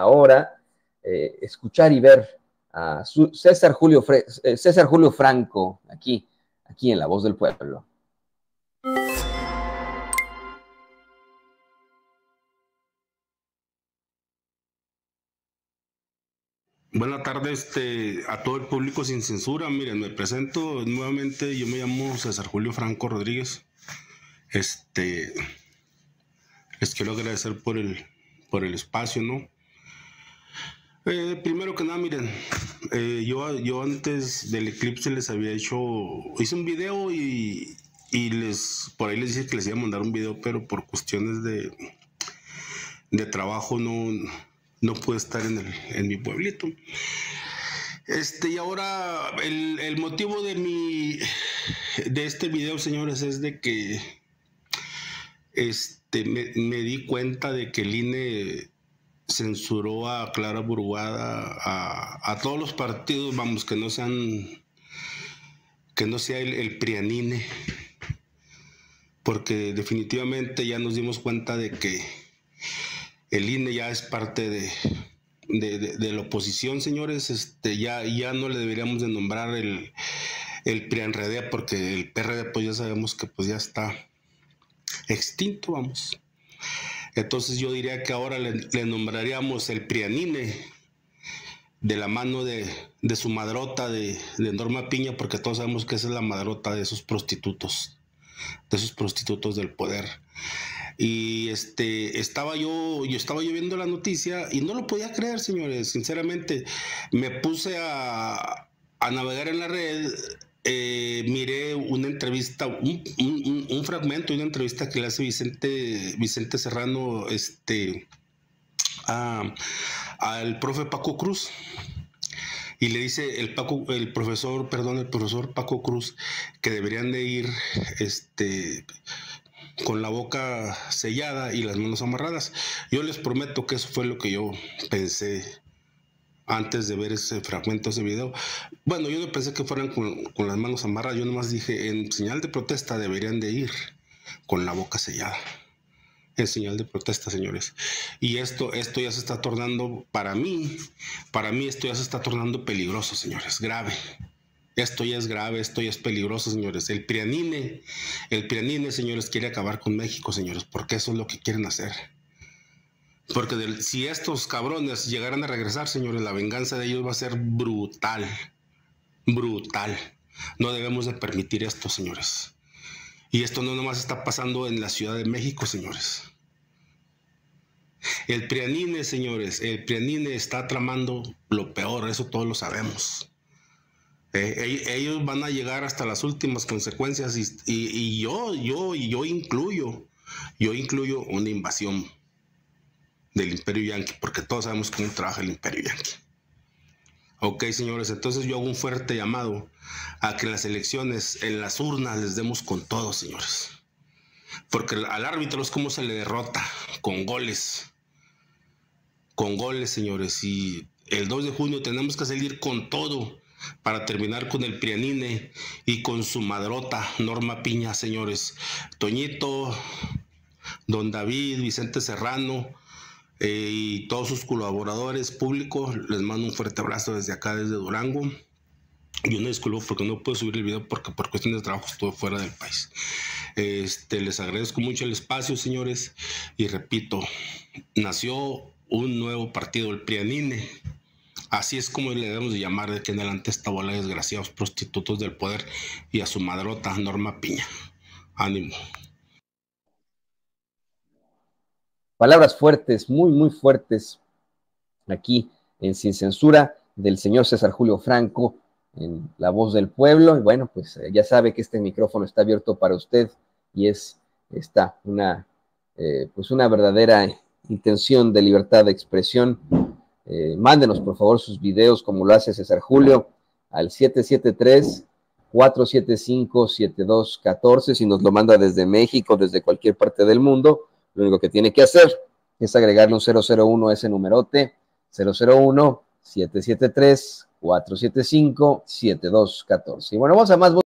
ahora escuchar y ver a César Julio Franco aquí en La Voz del Pueblo. Buenas tardes a todo el público sin censura. Miren, me presento nuevamente. Yo me llamo César Julio Franco Rodríguez. Les quiero agradecer por el espacio, ¿no? Primero que nada, miren, yo antes del eclipse les había hice un video y por ahí les dije que les iba a mandar un video, pero por cuestiones de trabajo no pude estar en mi pueblito. Y ahora el motivo de este video, señores, es de que me di cuenta de que el INE censuró a Clara Brugada, a todos los partidos, vamos, que no sea el PRIANINE, porque definitivamente ya nos dimos cuenta de que el INE ya es parte de la oposición, señores. Ya no le deberíamos de nombrar el PRIANRD, porque el PRD pues ya sabemos que pues ya está extinto, vamos. Entonces yo diría que ahora le nombraríamos el PRIANINE, de la mano de su madrota de Norma Piña, porque todos sabemos que esa es la madrota de esos prostitutos, del poder. Y estaba yo viendo la noticia y no lo podía creer, señores. Sinceramente, me puse a navegar en la red. Miré una entrevista, un fragmento de una entrevista que le hace Vicente Serrano al profe Paco Cruz. Y le dice el profesor Paco Cruz que deberían de ir con la boca sellada y las manos amarradas. Yo les prometo que eso fue lo que yo pensé antes de ver ese fragmento, ese video. Bueno, yo no pensé que fueran con las manos amarradas. Yo nomás dije, en señal de protesta deberían de ir con la boca sellada. En señal de protesta, señores. Y esto ya se está tornando, para mí esto ya se está tornando peligroso, señores, grave. Esto ya es grave, esto ya es peligroso, señores. El PRIANINE, señores, quiere acabar con México, señores, porque eso es lo que quieren hacer. Porque si estos cabrones llegaran a regresar, señores, la venganza de ellos va a ser brutal, brutal. No debemos de permitir esto, señores. Y esto no nomás está pasando en la Ciudad de México, señores. El PRIANINE, señores, el PRIANINE está tramando lo peor, eso todos lo sabemos. Ellos van a llegar hasta las últimas consecuencias y yo incluyo una invasión del Imperio Yanqui, porque todos sabemos cómo trabaja el Imperio Yanqui. Ok, señores, entonces yo hago un fuerte llamado a que en las elecciones, en las urnas, les demos con todo, señores. Porque al árbitro es como se le derrota, con goles, señores. Y el 2 de junio tenemos que salir con todo para terminar con el PRIANINE y con su madrota Norma Piña, señores. Toñito, don David, Vicente Serrano y todos sus colaboradores públicos, les mando un fuerte abrazo desde acá, desde Durango. Yo no disculpo porque no puedo subir el video porque por cuestiones de trabajo estuve fuera del país. Les agradezco mucho el espacio, señores, y repito, nació un nuevo partido, el PRIANINE. Así es como le debemos de llamar de aquí en adelante esta bola de desgraciados prostitutos del poder y a su madrota Norma Piña. Ánimo. Palabras fuertes, muy, muy fuertes, aquí en Sin Censura, del señor César Julio Franco, en La Voz del Pueblo. Y bueno, pues ya sabe que este micrófono está abierto para usted y está una verdadera intención de libertad de expresión. Mándenos, por favor, sus videos, como lo hace César Julio, al 773-475-7214. Si nos lo manda desde México, desde cualquier parte del mundo, lo único que tiene que hacer es agregarle un 001 a ese numerote, 001-773-475-7214. Y bueno, vamos a más votos.